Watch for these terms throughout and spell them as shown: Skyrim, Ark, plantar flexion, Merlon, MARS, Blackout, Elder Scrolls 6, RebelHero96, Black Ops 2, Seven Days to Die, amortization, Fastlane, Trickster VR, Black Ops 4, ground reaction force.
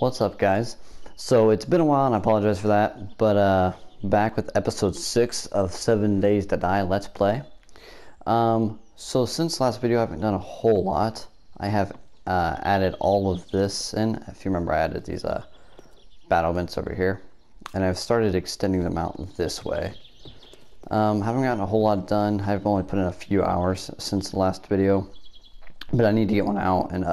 What's up, guys? So it's been a while and I apologize for that, but back with episode 6 of 7 Days to Die Let's Play. So since last video I haven't done a whole lot. I have added all of this in. If you remember, I added these battlements over here, and I've started extending them out this way. Haven't gotten a whole lot done. I've only put in a few hours since the last video, but I need to get one out and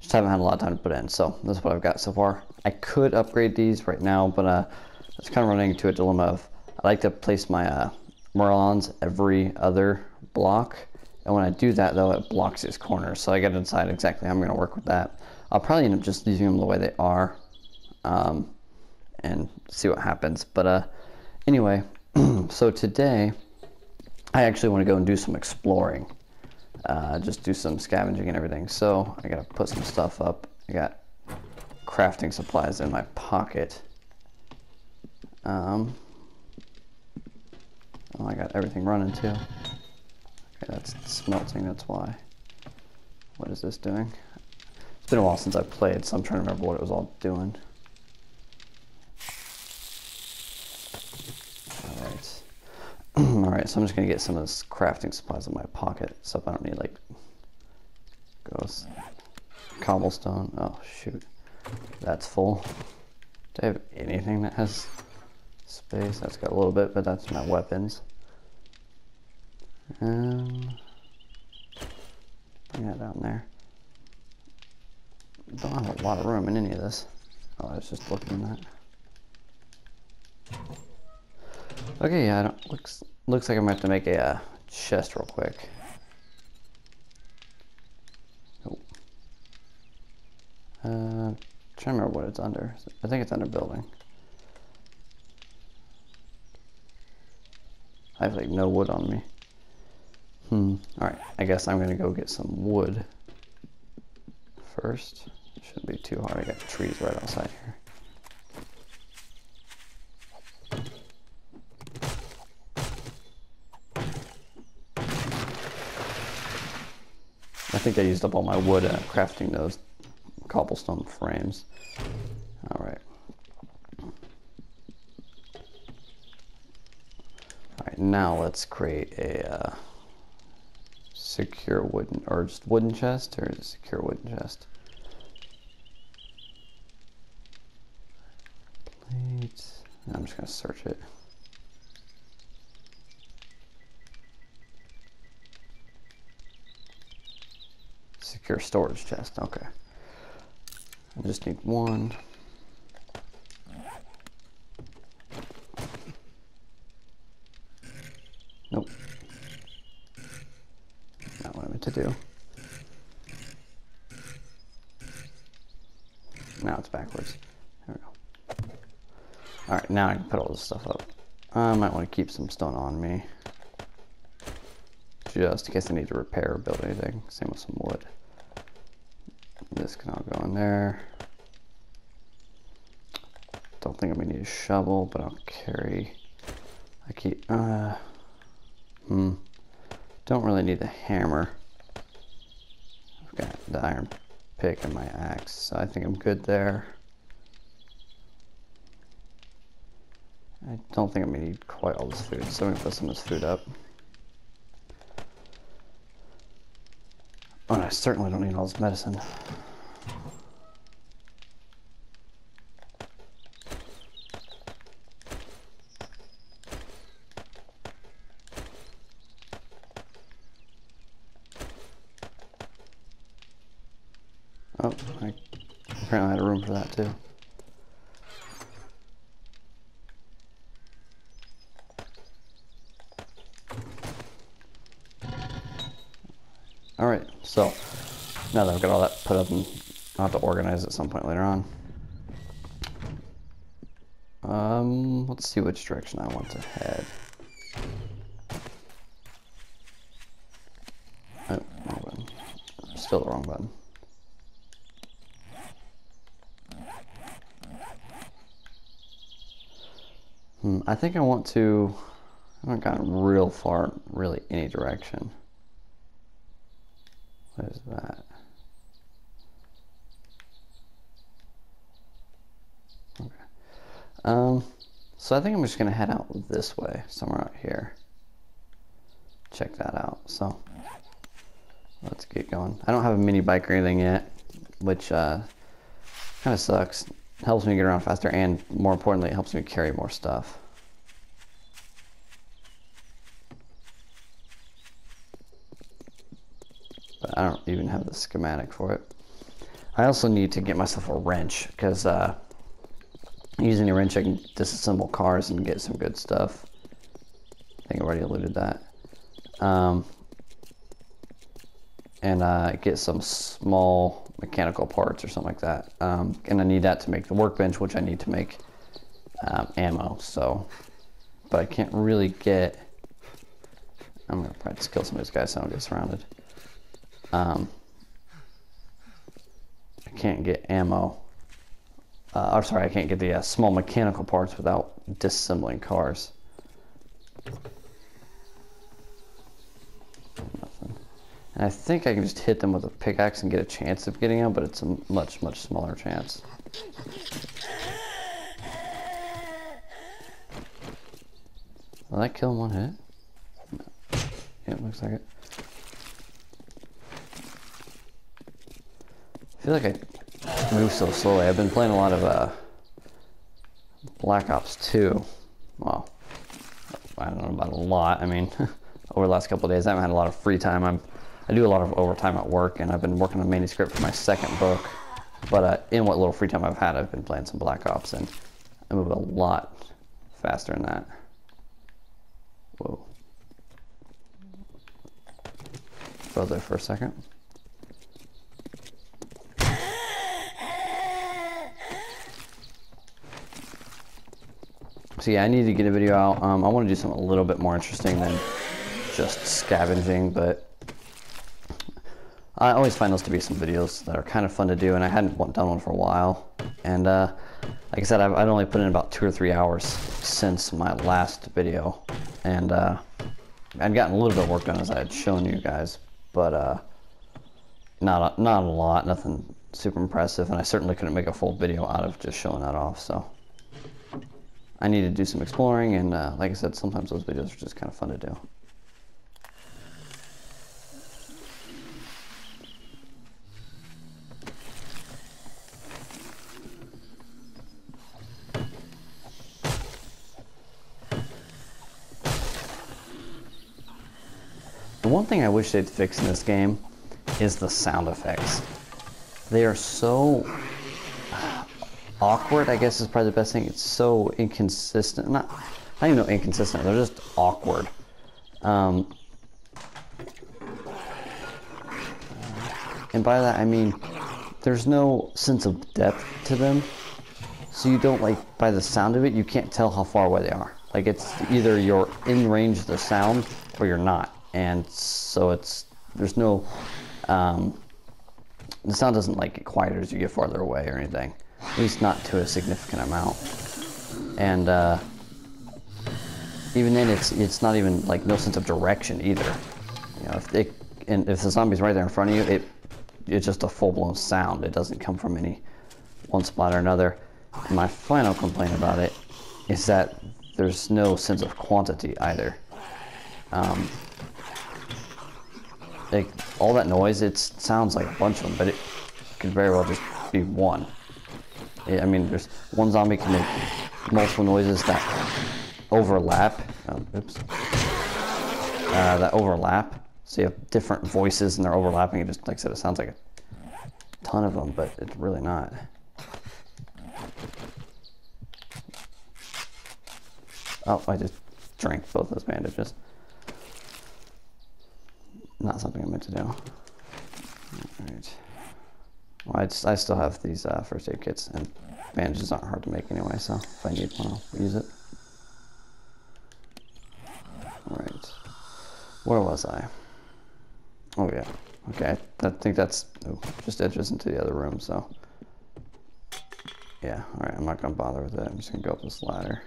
just haven't had a lot of time to put in, so that's what I've got so far. I could upgrade these right now, but it's kind of running into a dilemma of I like to place my Merlons every other block, and when I do that though it blocks its corners, so I gotta decide exactly how I'm gonna work with that. I'll probably end up just leaving them the way they are and see what happens, but anyway. So today I actually want to go and do some exploring. Just do some scavenging and everything. So I gotta put some stuff up. I got crafting supplies in my pocket. I got everything running too. Okay, that's smelting, that's why. What is this doing? It's been a while since I played, so I'm trying to remember what it was all doing. Alright, so I'm just going to get some of this crafting supplies in my pocket, stuff I don't need, like ghost, cobblestone, oh shoot, that's full. Do I have anything that has space? That's got a little bit, but that's my weapons. Bring that down there. Don't have a lot of room in any of this. Oh, I was just looking at that. Okay, yeah, looks like I'm gonna have to make a chest real quick. Nope. Trying to remember what it's under. I think it's under building. I have like no wood on me. All right, I guess I'm gonna go get some wood first. Shouldn't be too hard. I got trees right outside here. I think I used up all my wood crafting those cobblestone frames. Alright. Alright, now let's create a secure wooden, or just wooden chest, or just secure wooden chest. Plates. I'm just going to search it. Secure storage chest, okay. I just need one. Nope. Not what I meant to do. Now it's backwards. There we go. Alright, now I can put all this stuff up. I might want to keep some stone on me, just in case I need to repair or build anything. Same with some wood. This can all go in there. Don't think I'm gonna need a shovel, but I'll carry. I keep. Don't really need the hammer. I've got the iron pick and my axe, so I think I'm good there. I don't think I'm gonna need quite all this food, so I'm gonna put some of this food up. Oh, and I certainly don't need all this medicine. Oh, I apparently had room for that too. Alright, so now that I've got all that put up, and I'll have to organize at some point later on. Let's see which direction I want to head. Oh, wrong button. Still the wrong button. I think I want to... I haven't gotten real far, really, any direction. What is that? Okay. So I think I'm just gonna head out this way, somewhere out here. Check that out. So let's get going. I don't have a mini bike or anything yet, which kind of sucks. Helps me get around faster, and more importantly, it helps me carry more stuff. But I don't even have the schematic for it. I also need to get myself a wrench, because using a wrench I can disassemble cars and get some good stuff. I think I already alluded to that. And get some small mechanical parts or something like that. And I need that to make the workbench, which I need to make ammo. So, but I can't really get... I'm going to probably just kill some of these guys so I don't get surrounded. I can't get ammo. I'm sorry, I can't get the small mechanical parts without disassembling cars. Nothing. And I think I can just hit them with a pickaxe and get a chance of getting out, but it's a much, much smaller chance. Will that kill in one hit? No. Yeah, it looks like it. I feel like I move so slowly. I've been playing a lot of Black Ops 2. Well, I don't know about a lot. I mean, over the last couple of days, I haven't had a lot of free time. I do a lot of overtime at work, and I've been working on a manuscript for my second book. But in what little free time I've had, I've been playing some Black Ops, and I move a lot faster than that. Whoa. Froze there for a second. So yeah, I need to get a video out. I want to do something a little bit more interesting than just scavenging, but I always find those to be some videos that are kind of fun to do, and I hadn't done one for a while. And like I said, I'd only put in about 2 or 3 hours since my last video, and I'd gotten a little bit work done as I had shown you guys, but not a lot, nothing super impressive, and I certainly couldn't make a full video out of just showing that off, so. I need to do some exploring, and like I said, sometimes those videos are just kind of fun to do. The one thing I wish they'd fix in this game is the sound effects. They are so... awkward, I guess, is probably the best thing. It's so inconsistent. I don't even know inconsistent. They're just awkward. And by that I mean there's no sense of depth to them. So you don't, like, by the sound of it, you can't tell how far away they are. Like, it's either you're in range of the sound or you're not. And so it's, there's no, the sound doesn't, like, get quieter as you get farther away or anything. At least not to a significant amount. And even then, it's not even, like, no sense of direction either. You know, if the zombie's right there in front of you, it's just a full-blown sound. It doesn't come from any one spot or another. And my final complaint about it is that there's no sense of quantity either. Like, all that noise, it sounds like a bunch of them, but it could very well just be one. I mean, there's one zombie can make multiple noises that overlap. So you have different voices and they're overlapping. It just, like I said, it sounds like a ton of them, but it's really not. Oh, I just drank both those bandages. Not something I meant to do. All right. Well, I still have these first aid kits, and bandages aren't hard to make anyway, so if I need one, I'll use it. Alright. Where was I? Oh, yeah. Okay, I think that's... Oh, just edges into the other room, so... Yeah, alright, I'm not going to bother with that. I'm just going to go up this ladder.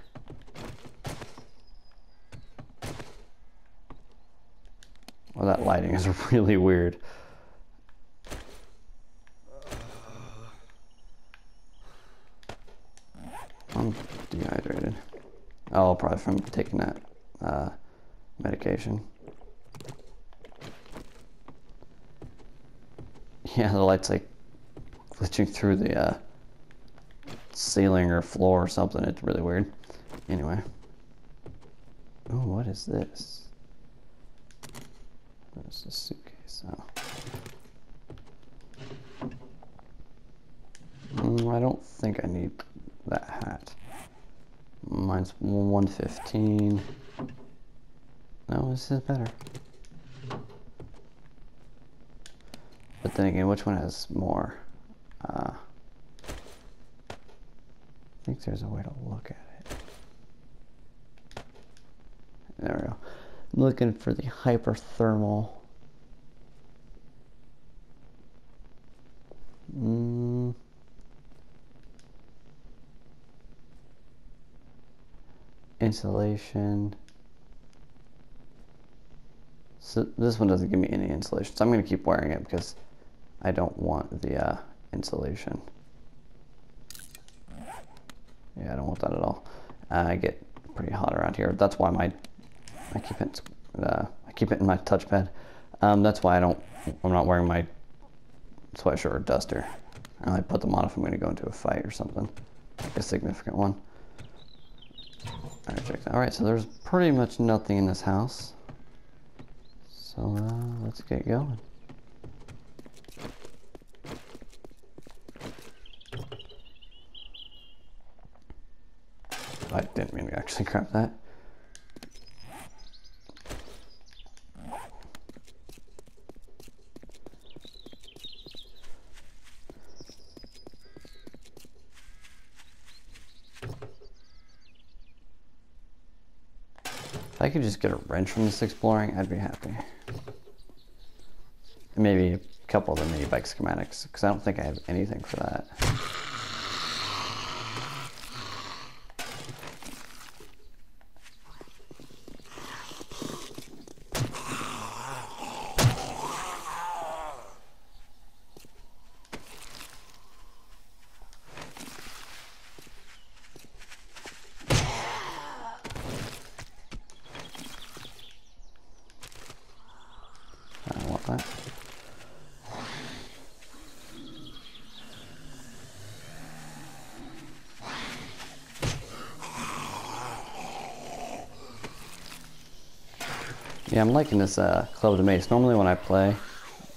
Well, that lighting is really weird. I'm dehydrated. Oh, probably from taking that medication. Yeah, the light's like glitching through the ceiling or floor or something. It's really weird. Anyway. Oh, what is this? Where's the suitcase? Oh. I don't think I need that hat. Mine's 115. No, this is better. But then again, which one has more? I think there's a way to look at it. There we go. I'm looking for the hyperthermal. Insulation. So this one doesn't give me any insulation, so I'm going to keep wearing it because I don't want the insulation. Yeah, I don't want that at all. I get pretty hot around here. That's why my I keep it in my touchpad. That's why I'm not wearing my sweatshirt or duster. I only put them on if I'm going to go into a fight or something, like a significant one. Alright, check that. Alright, so there's pretty much nothing in this house. So let's get going. I didn't mean to actually grab that. If I could just get a wrench from this exploring, I'd be happy. And maybe a couple of the mini bike schematics, because I don't think I have anything for that. Yeah, I'm liking this club to mace. Normally when I play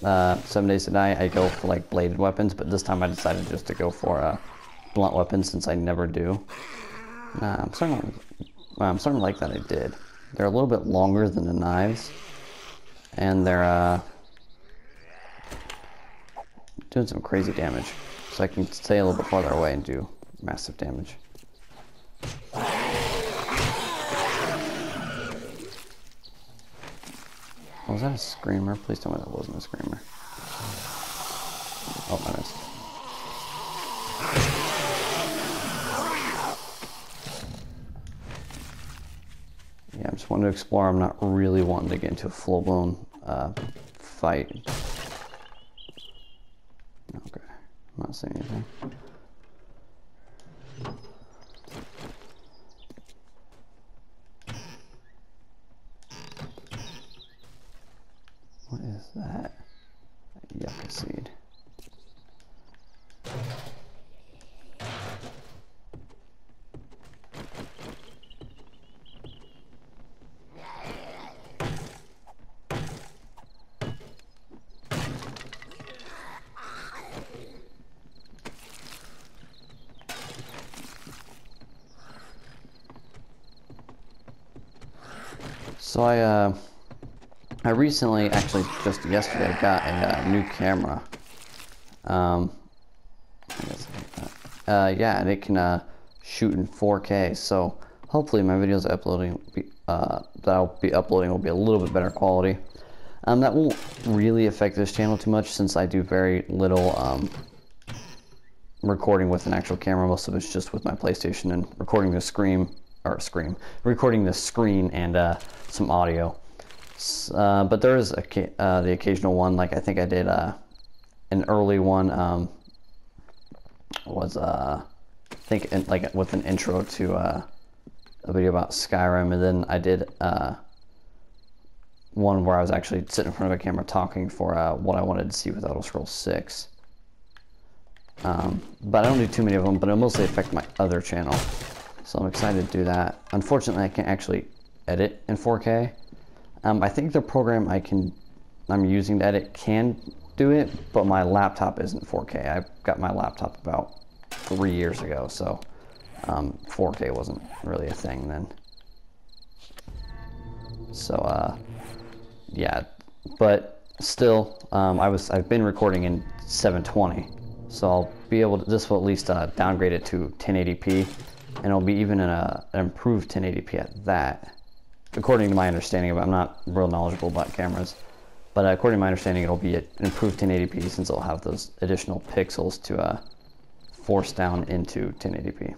7 Days to Die, I go for like bladed weapons, but this time I decided just to go for blunt weapons since I never do. I'm starting to like that I did. They're a little bit longer than the knives, and they're doing some crazy damage. So I can stay a little bit farther away and do massive damage. Oh, was that a screamer? Please tell me that wasn't a screamer. Oh, I missed. Yeah, I just wanted to explore. I'm not really wanting to get into a full-blown fight. Okay, I'm not seeing anything. So I recently, actually just yesterday, got a new camera. I guess I like that. Yeah, and it can shoot in 4K. So hopefully my videos that I'll be uploading will be a little bit better quality. That won't really affect this channel too much since I do very little recording with an actual camera. Most of it's just with my PlayStation and recording the screen. Recording the screen and some audio, but there is the occasional one. Like I think I did an early one was think in, like with an intro to a video about Skyrim, and then I did one where I was actually sitting in front of a camera talking for what I wanted to see with Elder Scrolls 6. But I don't do too many of them, but it'll mostly affect my other channel. So I'm excited to do that. Unfortunately, I can't actually edit in 4K. I think the program I'm using to edit can do it, but my laptop isn't 4K. I got my laptop about 3 years ago, so 4K wasn't really a thing then. So yeah, but still, I've been recording in 720, so I'll be able to. This will at least downgrade it to 1080p, and it'll be even in an improved 1080p at that. According to my understanding of it, I'm not real knowledgeable about cameras, but according to my understanding, it'll be an improved 1080p since it'll have those additional pixels to force down into 1080p.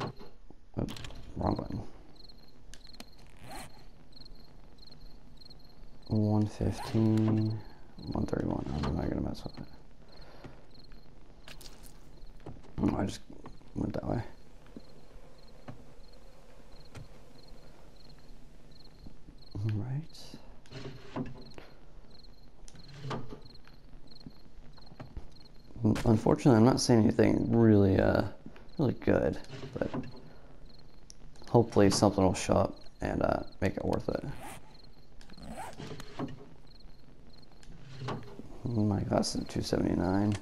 Oh, wrong button. 115, 131. I'm not gonna mess with it. Oh, I just went that way. All right. Unfortunately, I'm not seeing anything really, really good, but hopefully something will show up and make it worth it. My glass is at 279.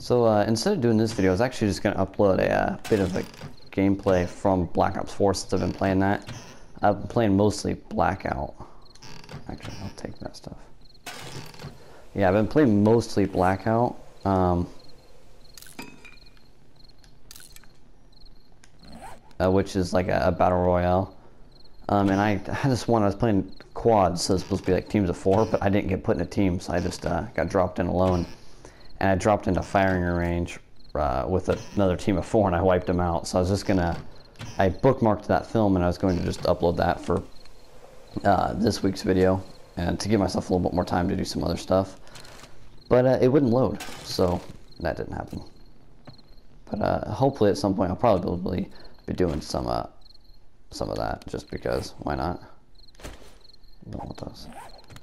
So instead of doing this video, I was actually just going to upload a bit of a gameplay from Black Ops 4 since I've been playing that. I've been playing mostly Blackout. Actually, I'll take that stuff. Yeah, I've been playing mostly Blackout. Which is like a battle royale. And I had this one, I was playing quads, so it's supposed to be like teams of four, but I didn't get put in a team, so I just got dropped in alone. And I dropped into firing range with another team of four, and I wiped them out. So I was just gonna, I bookmarked that film, and I was going to just upload that for this week's video, and to give myself a little bit more time to do some other stuff. But it wouldn't load, so that didn't happen. But hopefully at some point I'll probably be doing some of that, just because, why not? Don't want those.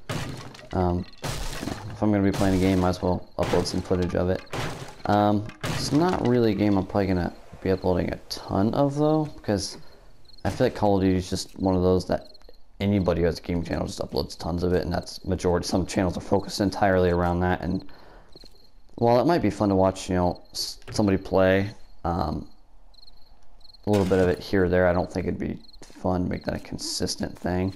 If I'm going to be playing a game, might as well upload some footage of it. It's not really a game I'm probably going to be uploading a ton of, though, because I feel like Call of Duty is just one of those that anybody who has a game channel just uploads tons of it, and that's majority. Some channels are focused entirely around that, and while it might be fun to watch, you know, somebody play a little bit of it here or there, I don't think it'd be fun to make that a consistent thing.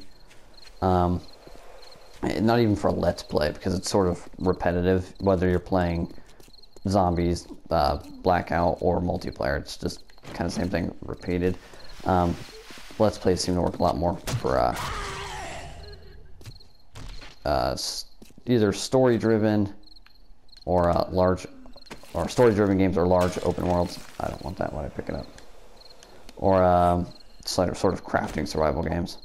Not even for a Let's Play, because it's sort of repetitive, whether you're playing zombies, Blackout, or multiplayer. It's just kind of the same thing repeated. Let's Plays seem to work a lot more for either story-driven or story-driven games or large open worlds. I don't want that when I pick it up. Or sort of crafting survival games.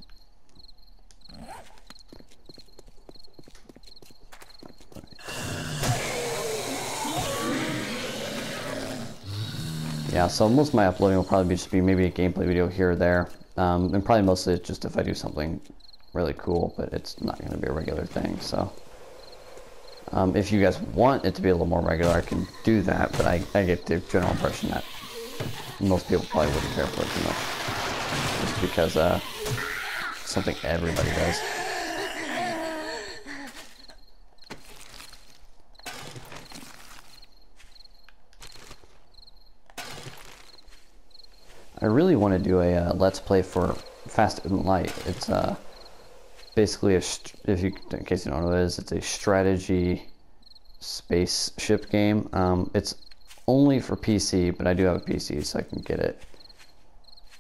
Yeah, so most of my uploading will probably just be maybe a gameplay video here or there, and probably mostly it's just if I do something really cool, but it's not going to be a regular thing, so. If you guys want it to be a little more regular, I can do that, but I get the general impression that most people probably wouldn't care for it too much, just because it's something everybody does. I really want to do a Let's Play for Fast and Light. It's basically, in case you don't know what it is, it's a strategy spaceship game. It's only for PC, but I do have a PC, so I can get it.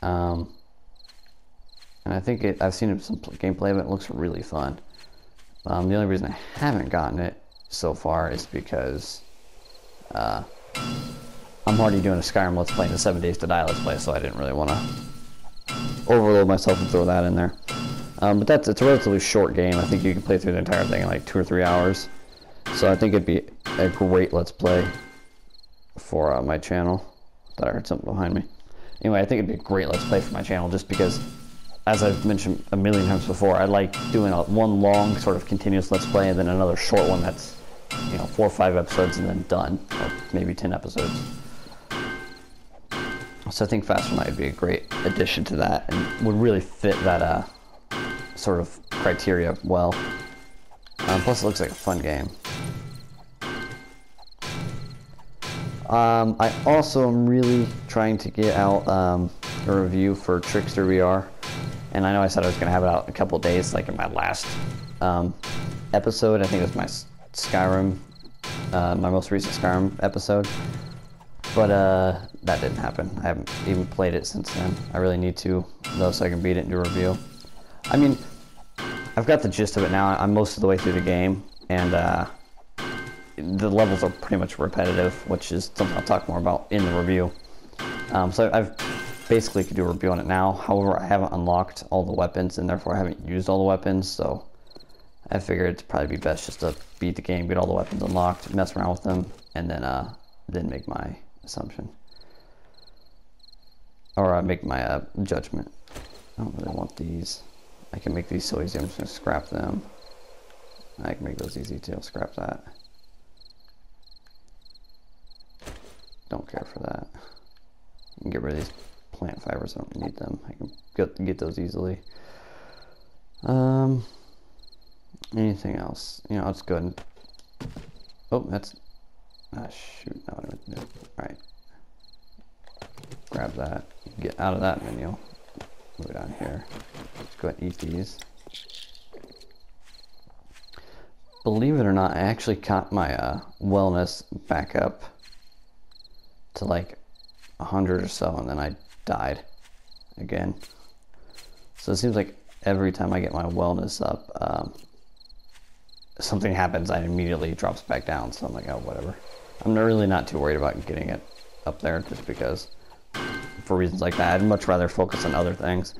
And I think I've seen some gameplay of it. It looks really fun. The only reason I haven't gotten it so far is because I'm already doing a Skyrim Let's Play and a 7 Days to Die Let's Play, so I didn't really want to overload myself and throw that in there. But it's a relatively short game. I think you can play through the entire thing in like 2 or 3 hours. So I think it'd be a great Let's Play for my channel. Thought I heard something behind me. Anyway, I think it'd be a great Let's Play for my channel just because, as I've mentioned a million times before, I like doing one long sort of continuous Let's Play and then another short one that's, you know, 4 or 5 episodes and then done, or maybe 10 episodes. So I think Fastlane would be a great addition to that and would really fit that sort of criteria well. Plus it looks like a fun game. I also am really trying to get out a review for Trickster VR. And I know I said I was going to have it out in a couple days, like in my last episode. I think it was my Skyrim, my most recent Skyrim episode. But that didn't happen. I haven't even played it since then. I really need to, though, so I can beat it and do a review. I mean, I've got the gist of it now. I'm most of the way through the game, and the levels are pretty much repetitive, which is something I'll talk more about in the review. So I've basically could do a review on it now. However, I haven't unlocked all the weapons, and therefore I haven't used all the weapons, so I figured it'd probably be best just to beat the game, get all the weapons unlocked, mess around with them, and then make my assumption. Or make my judgment. I don't really want these. I can make these so easy, I'm just going to scrap them. I can make those easy too, scrap that. Don't care for that. You can get rid of these plant fibers, I don't need them. I can get those easily. Anything else? You know, let's go ahead and... Oh, that's... Ah, shoot, no, I don't know. Alright. Grab that. Get out of that menu. Move it down here. Let's go ahead and eat these. Believe it or not, I actually caught my wellness back up to like 100 or so, and then I died again. So it seems like every time I get my wellness up, something happens and immediately drops back down. So I'm like, oh, whatever. I'm really not too worried about getting it up there just because, for reasons like that, I'd much rather focus on other things.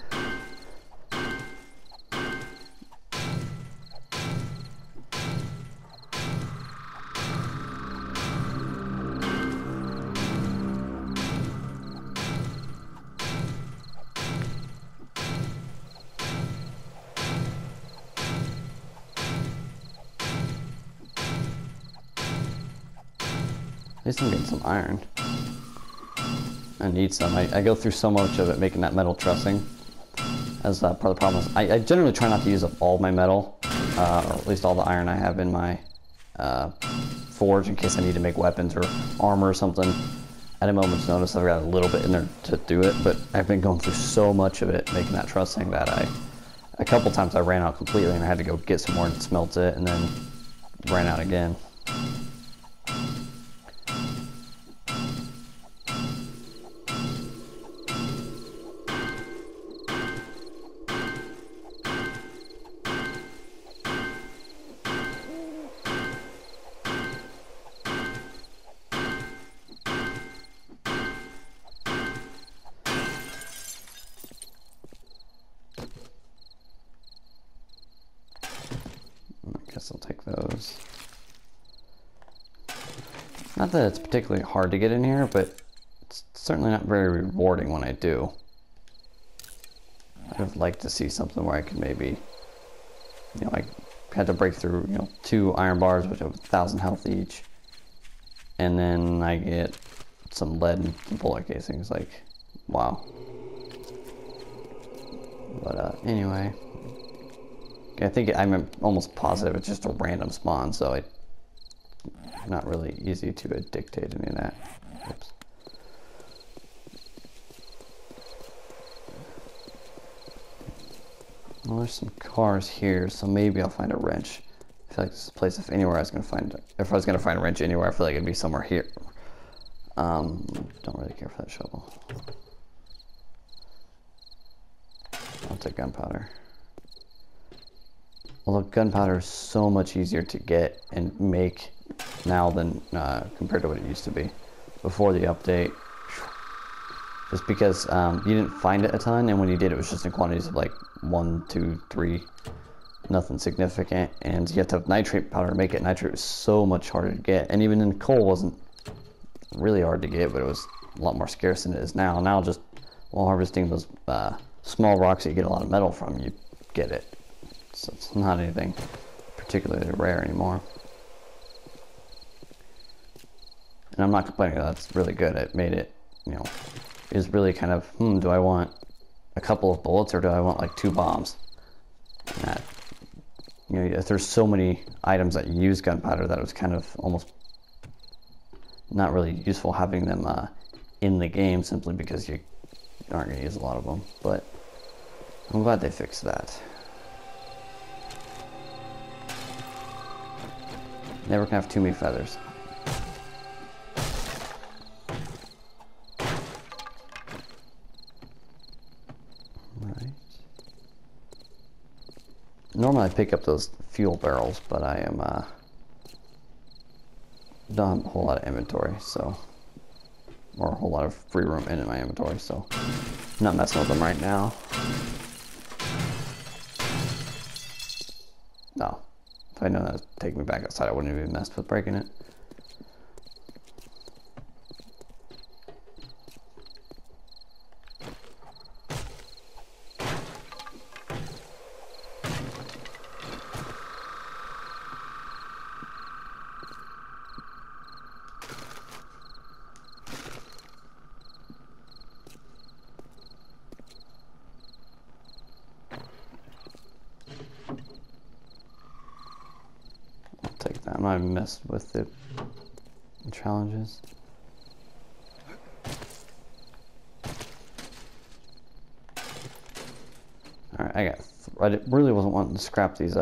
At least I'm getting some iron. I need some. I go through so much of it making that metal trussing. As part of the problem is, I generally try not to use up all my metal, or at least all the iron I have in my forge, in case I need to make weapons or armor or something. At a moment's notice, I've got a little bit in there to do it, but I've been going through so much of it making that trussing that a couple times I ran out completely and I had to go get some more and smelt it, and then ran out again. I'll take those. Not that it's particularly hard to get in here, but it's certainly not very rewarding when I do. I would like to see something where I could maybe, you know, I had to break through, you know, 2 iron bars, which have 1,000 health each, and then I get some lead and bullet casings. Like, wow. But anyway. I think I'm almost positive it's just a random spawn, so it's not really easy to dictate any of that. Oops. Well, there's some cars here, so maybe I'll find a wrench. I feel like this is a place, if anywhere I was gonna find, if I was gonna find a wrench anywhere, I feel like it'd be somewhere here. Don't really care for that shovel. I'll take gunpowder. Although gunpowder is so much easier to get and make now than compared to what it used to be before the update. just because you didn't find it a ton, and when you did, it was just in quantities of like 1, 2, 3, nothing significant. And you have to have nitrate powder to make it. Nitrate was so much harder to get, and even in coal wasn't really hard to get, but it was a lot more scarce than it is now. Now just while harvesting those small rocks that you get a lot of metal from, you get it. So it's not anything particularly rare anymore. And I'm not complaining, that's really good. It made it, you know, is really kind of, do I want a couple of bullets or do I want like 2 bombs? And that, you know, there's so many items that use gunpowder that it was kind of almost not really useful having them in the game, simply because you aren't going to use a lot of them. But I'm glad they fixed that. Never can have too many feathers. Normally I pick up those fuel barrels, but I am don't have a whole lot of inventory, so, or a whole lot of free room in my inventory, so I'm not messing with them right now. No, if I know that would take me back outside, I wouldn't even mess with breaking it. I messed with the challenges. Alright, I really wasn't wanting to scrap these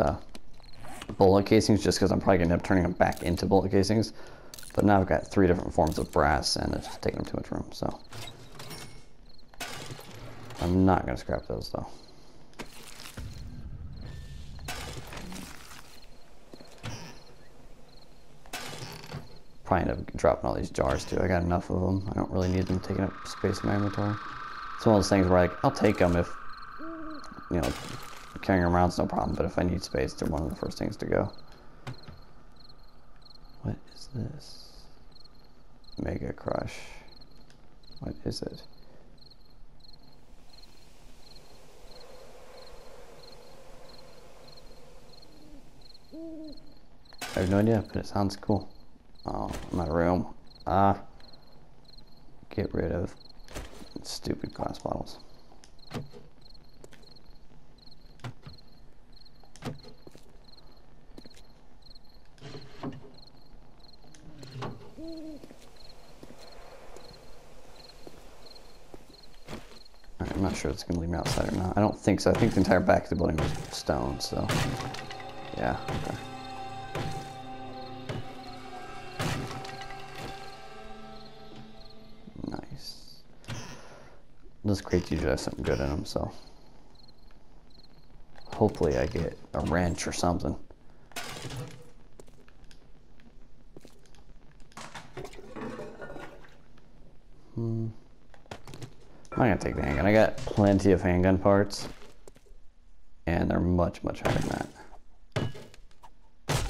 bullet casings just because I'm probably going to end up turning them back into bullet casings. But now I've got 3 different forms of brass and it's just taking them too much room, so. I'm not going to scrap those though. Probably end up dropping all these jars too. I got enough of them. I don't really need them taking up space in my inventory. It's one of those things where like, I'll take them if, you know, carrying them around's no problem, but if I need space, they're one of the first things to go. What is this? Mega Crush. What is it? I have no idea, but it sounds cool. Oh, my room. Get rid of stupid glass bottles. Alright, I'm not sure if it's going to leave me outside or not. I don't think so. I think the entire back of the building was stone, so. Yeah, okay. Those crates usually have something good in them, so hopefully I get a wrench or something. I'm not gonna take the handgun. I got plenty of handgun parts, and they're much, much higher than that.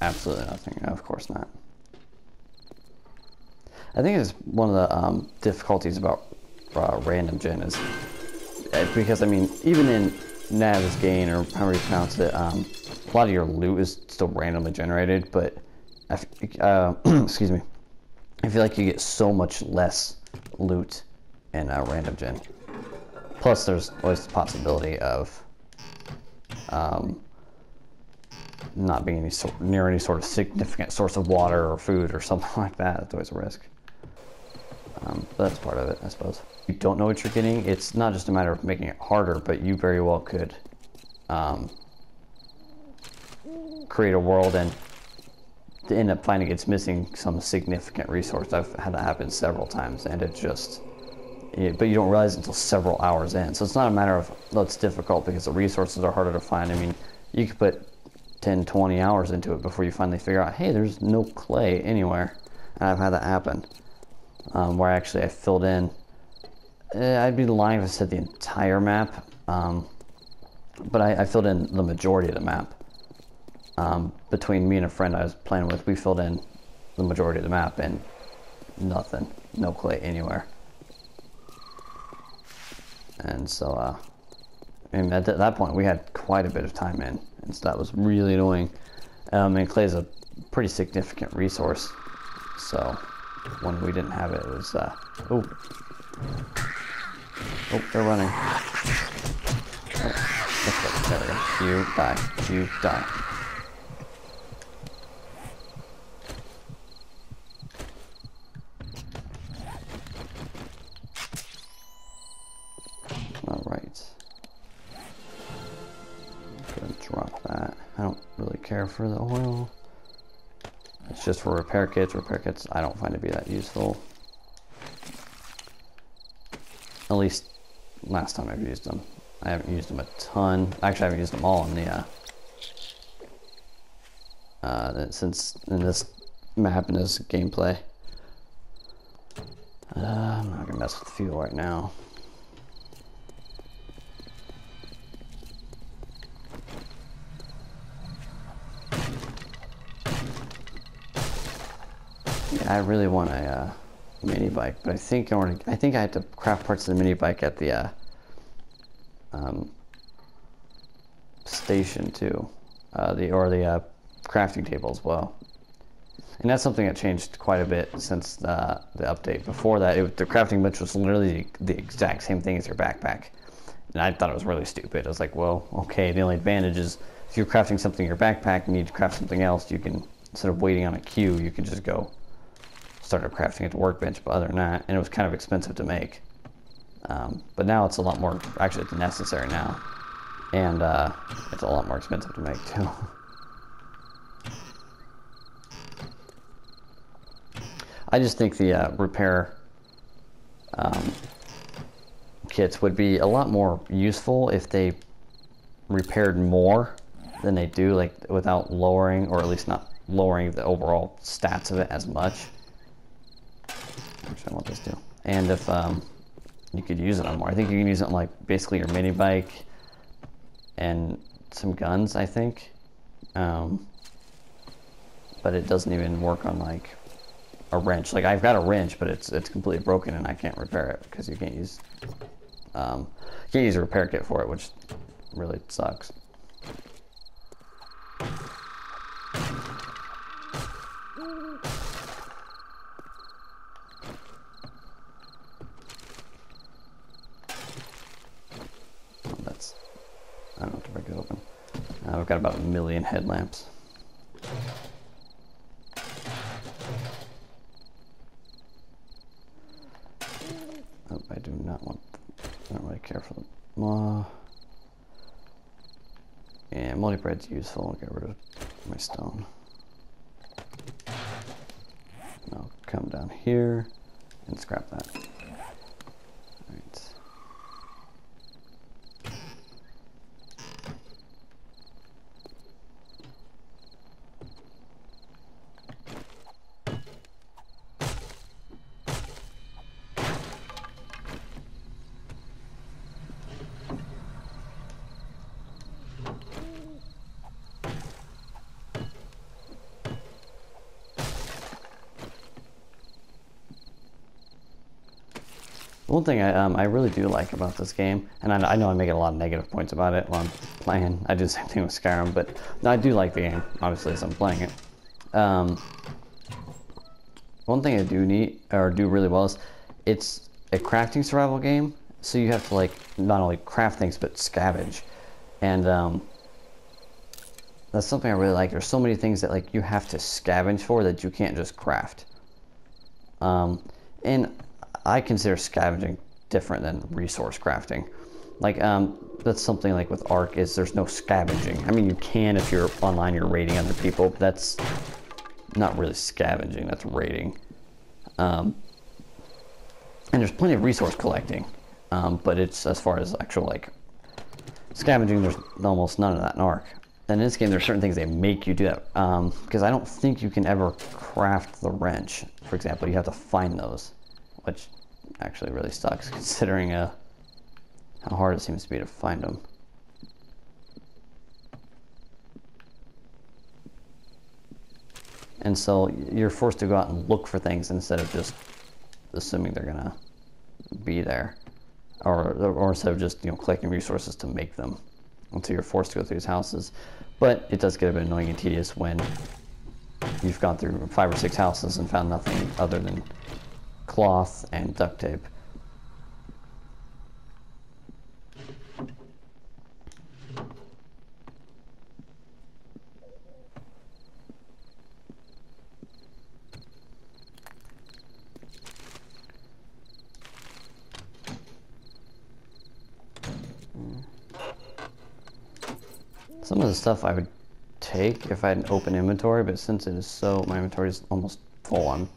Absolutely nothing. No, of course not. I think it's one of the difficulties about random gen is because, I mean, even in Nav's Gain or however you pronounce it, a lot of your loot is still randomly generated, but excuse me, I feel like you get so much less loot in random gen. Plus, there's always the possibility of not being near any sort of significant source of water or food or something like that. That's always a risk. But that's part of it, I suppose. You don't know what you're getting. It's not just a matter of making it harder, but you very well could create a world and end up finding it's missing some significant resource. I've had that happen several times, and it just, but you don't realize until several hours in. So it's not a matter of, well, it's difficult because the resources are harder to find. I mean, you could put 10, 20 hours into it before you finally figure out, hey, there's no clay anywhere. And I've had that happen. Where actually I filled in, I'd be lying if I said the entire map, but I filled in the majority of the map. Between me and a friend I was playing with, we filled in the majority of the map and nothing, no clay anywhere. And so, and at that point we had quite a bit of time in, and so that was really annoying. And clay is a pretty significant resource, so when we didn't have it, it was, oh, they're running. Oh, there we go. You die. You die. All right. I'm gonna drop that. I don't really care for the oil. It's just for repair kits. Repair kits I don't find to be that useful. At least last time I've used them. I haven't used them a ton. Actually, I haven't used them all in the, since in this map and this gameplay. I'm not gonna mess with fuel right now. I really want a mini bike, but I think I have to craft parts of the mini bike at the station too, or the crafting table as well. And that's something that changed quite a bit since the update. Before that, the crafting bench was literally the exact same thing as your backpack, and I thought it was really stupid. I was like, well, okay. The only advantage is if you're crafting something in your backpack and you need to craft something else, you can, instead of waiting on a queue, you can just go. Started crafting at the workbench, but other than that, and it was kind of expensive to make. But now it's a lot more, actually it's necessary now. And it's a lot more expensive to make too. I just think the repair kits would be a lot more useful if they repaired more than they do, like without lowering, or at least not lowering the overall stats of it as much. Actually, I want this too. And if you could use it on more, I think you can use it on like basically your mini bike and some guns, I think. But it doesn't even work on like a wrench. Like I've got a wrench, but it's completely broken and I can't repair it because you can't use a repair kit for it, which really sucks. I don't have to break it open. We've got about a million headlamps. Oh, I do not want, I don't really care for them. Yeah, multi-bread's useful. I'll get rid of my stone. And I'll come down here and scrap that. All right. One thing I really do like about this game, and I know I'm making a lot of negative points about it while I'm playing. I do the same thing with Skyrim, but I do like the game, obviously, as I'm playing it. One thing I do do really well is it's a crafting survival game, so you have to like not only craft things but scavenge, and that's something I really like. There's so many things that like you have to scavenge for that you can't just craft, and I consider scavenging different than resource crafting. Like, that's something like with Ark is there's no scavenging. I mean, you can if you're online, you're raiding other people, but that's not really scavenging, that's raiding. And there's plenty of resource collecting, but it's as far as actual like, scavenging, there's almost none of that in Ark. And in this game, there are certain things they make you do that. Because I don't think you can ever craft the wrench, for example. You have to find those, which actually really sucks, considering how hard it seems to be to find them. And so you're forced to go out and look for things instead of just assuming they're gonna be there, or instead of just, you know, collecting resources to make them until you're forced to go through these houses. But it does get a bit annoying and tedious when you've gone through 5 or 6 houses and found nothing other than cloth and duct tape. Some of the stuff I would take if I had an open inventory, but since it is so, my inventory is almost full on,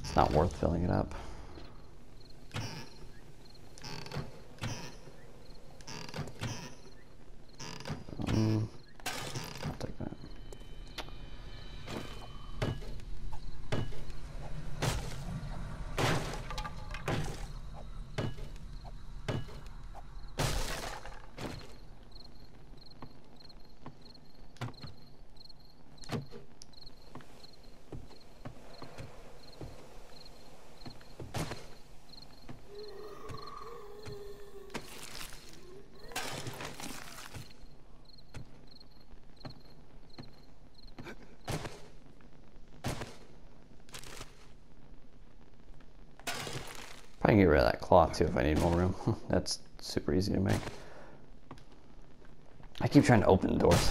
it's not worth filling it up. I'll take that. I can get rid of that cloth too if I need more room. That's super easy to make. I keep trying to open the doors.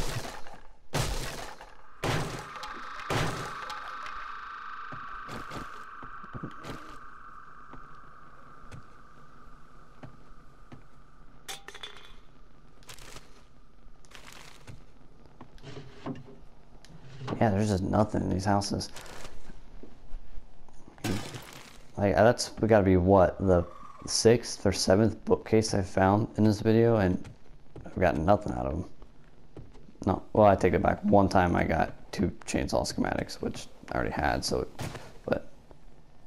Yeah, there's just nothing in these houses. Like, that's gotta be what, the 6th or 7th bookcase I found in this video, and I've gotten nothing out of them. No, well, I take it back. One time I got 2 chainsaw schematics, which I already had, so, but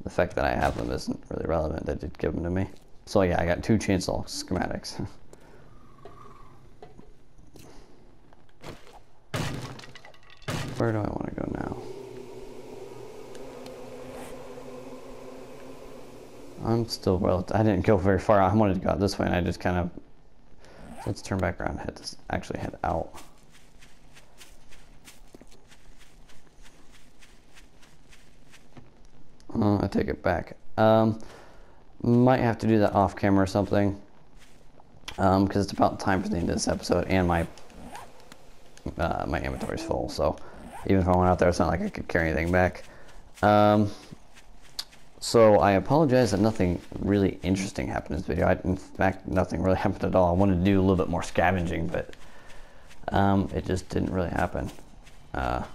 the fact that I have them isn't really relevant. They did give them to me. So yeah, I got 2 chainsaw schematics. Where do I want to go now? I'm still I didn't go very far. I wanted to go out this way, and I just kind of, let's turn back around and actually head out. I take it back. Might have to do that off camera or something, because it's about time for the end of this episode, and my my inventory's full. So even if I went out there, it's not like I could carry anything back. So I apologize that nothing really interesting happened in this video. In fact, nothing really happened at all. I wanted to do a little bit more scavenging, but it just didn't really happen. Out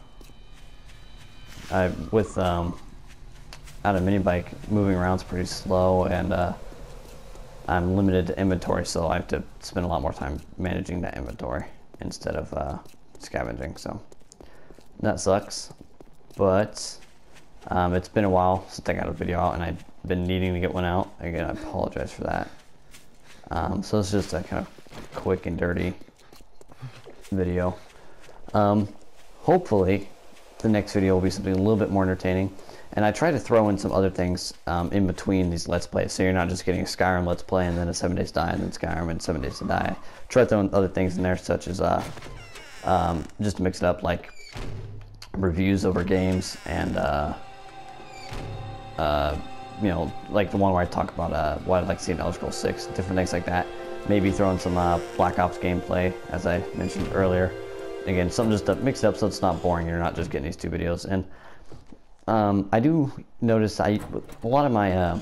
of mini bike, moving around is pretty slow, and I'm limited to inventory, so I have to spend a lot more time managing that inventory instead of scavenging. So that sucks, but. It's been a while since I got a video out, and I've been needing to get one out. Again, I apologize for that. So it's just a kind of quick and dirty video. Hopefully, the next video will be something a little bit more entertaining. And I try to throw in some other things in between these Let's Plays, so you're not just getting a Skyrim Let's Play and then a 7 Days to Die and then Skyrim and 7 Days to Die. Try to throw in other things in there, such as just to mix it up, like reviews over games and you know, like the one where I talk about what I'd like to see in Elder Scrolls 6, different things like that. Maybe throw in some Black Ops gameplay, as I mentioned earlier. Again, something just to mix it up so it's not boring. You're not just getting these 2 videos. And I do notice a lot of my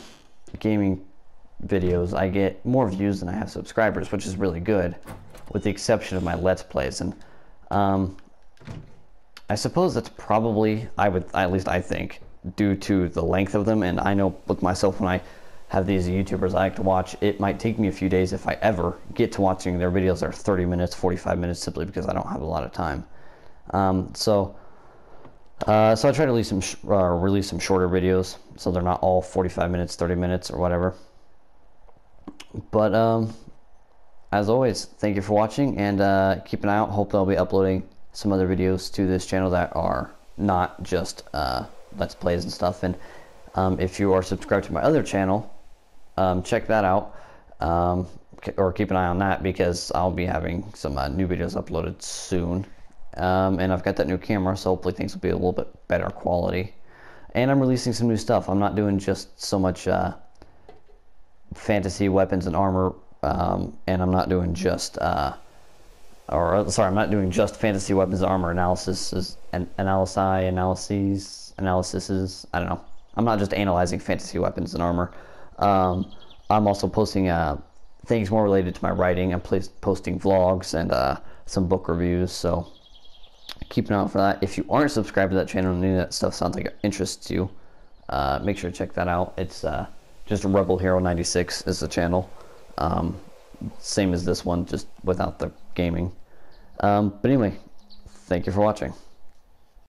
gaming videos, I get more views than I have subscribers, which is really good, with the exception of my Let's Plays. And I suppose that's probably, at least I think, due to the length of them. And I know with myself, when I have these YouTubers I like to watch. It might take me a few days, if I ever get to watching their videos. They're 30 minutes, 45 minutes, simply because I don't have a lot of time. So I try to release some shorter videos, so they're not all 45 minutes, 30 minutes, or whatever. But as always, thank you for watching, and keep an eye out. Hopefully I'll be uploading some other videos to this channel that are not just Let's Plays and stuff. And if you are subscribed to my other channel, check that out, or keep an eye on that, because I'll be having some new videos uploaded soon. And I've got that new camera, so hopefully things will be a little bit better quality. And I'm releasing some new stuff. I'm not doing just so much fantasy weapons and armor, and I'm not doing just I'm not doing just fantasy weapons and armor analysis and analyses. I don't know. I'm not just analyzing fantasy weapons and armor. I'm also posting things more related to my writing. I'm posting vlogs and some book reviews. So keep an eye out for that. If you aren't subscribed to that channel and any of that stuff sounds like it interests you, make sure to check that out. It's just Rebel Hero 96 is the channel. Same as this one, just without the gaming. But anyway, thank you for watching.